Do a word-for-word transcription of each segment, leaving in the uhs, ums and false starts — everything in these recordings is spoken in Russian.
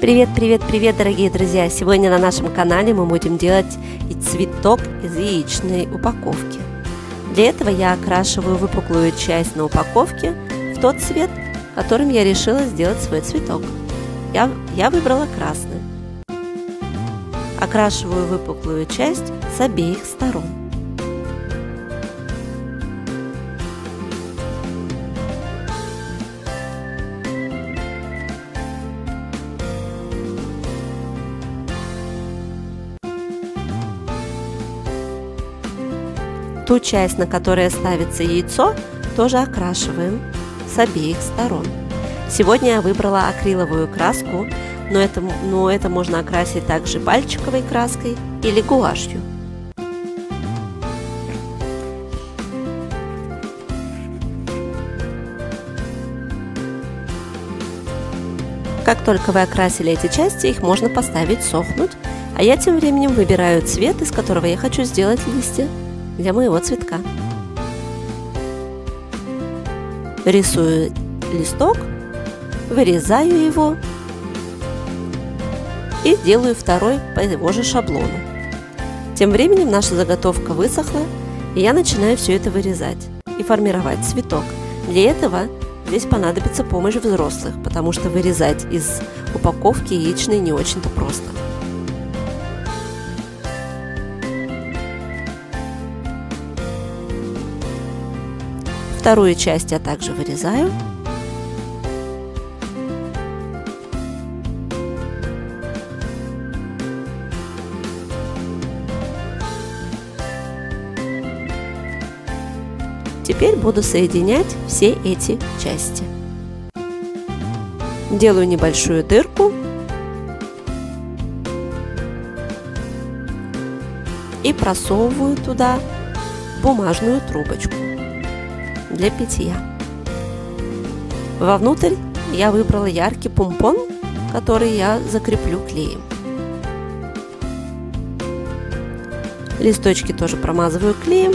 Привет, привет, привет, дорогие друзья! Сегодня на нашем канале мы будем делать цветок из яичной упаковки. Для этого я окрашиваю выпуклую часть на упаковке в тот цвет, которым я решила сделать свой цветок. Я, я выбрала красный. Окрашиваю выпуклую часть с обеих сторон. Ту часть, на которой ставится яйцо, тоже окрашиваем с обеих сторон. Сегодня я выбрала акриловую краску, но это, но это можно окрасить также пальчиковой краской или гуашью. Как только вы окрасили эти части, их можно поставить сохнуть, а я тем временем выбираю цвет, из которого я хочу сделать листья для моего цветка. Рисую листок, вырезаю его и делаю второй по его же шаблону. Тем временем наша заготовка высохла, и я начинаю все это вырезать и формировать цветок. Для этого здесь понадобится помощь взрослых, потому что вырезать из упаковки яичной не очень-то просто. Вторую часть я также вырезаю. Теперь буду соединять все эти части. Делаю небольшую дырку и просовываю туда бумажную трубочку для питья. Вовнутрь я выбрала яркий помпон, который я закреплю клеем. Листочки тоже промазываю клеем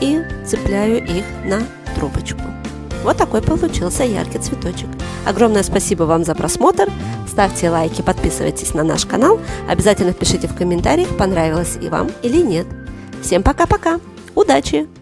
и цепляю их на трубочку. Вот такой получился яркий цветочек. Огромное спасибо вам за просмотр. Ставьте лайки, подписывайтесь на наш канал. Обязательно пишите в комментариях, понравилось и вам или нет. Всем пока-пока! Удачи!